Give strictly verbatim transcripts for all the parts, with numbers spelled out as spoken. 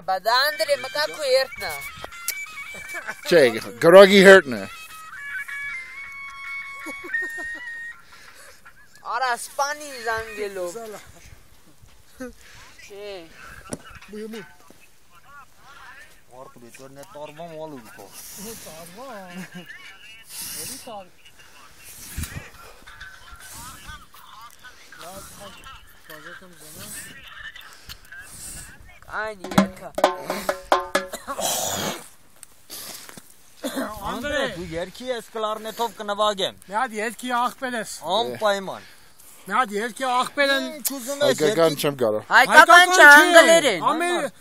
ba da andere makaku hertna. Che, garogi hertna. Ara spani zangelo. Che. Muy muy. Orto betorne torba molu ko. Torba. Very tall. I need a cup. Andre, do you hear us clearly talking about him? Yeah, do you hear us playing? On payment. Yeah, do you hear us playing? I can't jump, girl. I can't jump, lady. America,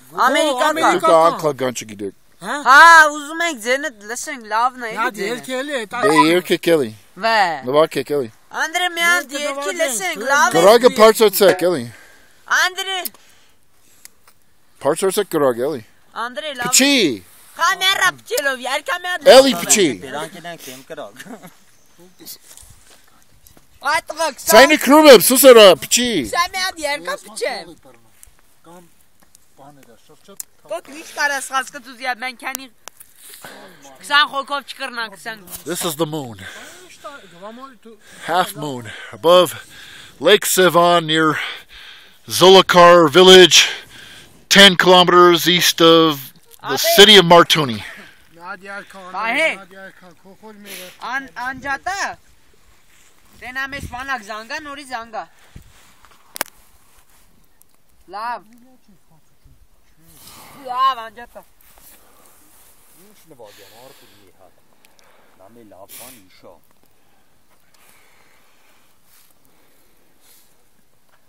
America. I can't jump, kid. Ha, uzmek zenet listen, love na. Yeah, do you hear Kelly? Do you hear Kelly? Where? No, Kelly. Andre, me and do you hear listen, love. Garage parts are sick, Kelly. Andre. Parts are good, Ellie. Andre, love. Pichi. Come here, Rapchilov. Yar, come here. Ellie, Pichi. What the? Sign the crew up. Susara, Pichi. Sign me out, Yar, come, Pichi. What is that? That's what you said. Man, can you? Ksan khokov chikarna ksan. This is the moon. Half moon above Lake Sevan near Zolakar village. Ten kilometers east of the city of Martuni. Bahe. An Anjata. Then I miss one Zanga, Nori Zanga. Love. Love Anjata.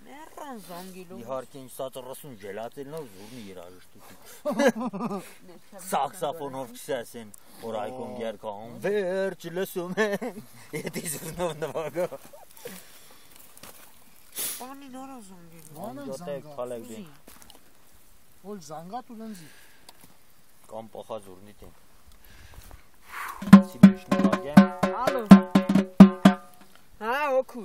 You heard in Satoros and Gelatin of Zuni Raj. Saksapon of Sassin, or I can get calm. There, Chilesume. It is no Navago. Only no Zongi. Old Zanga to Lenzi. Compo has urnitin. Ah, oh, cool.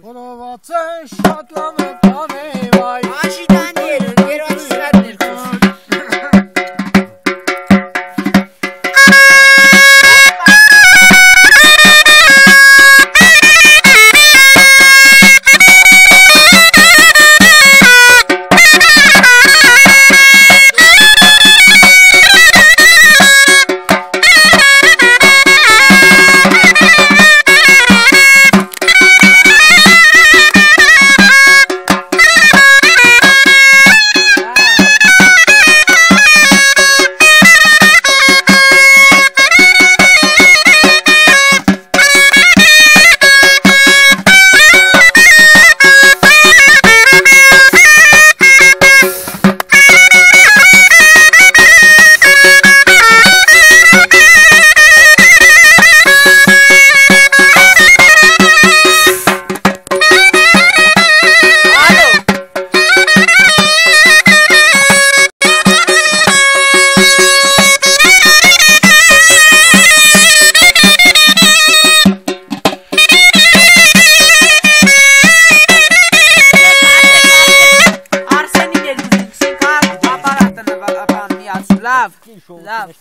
Love,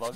love.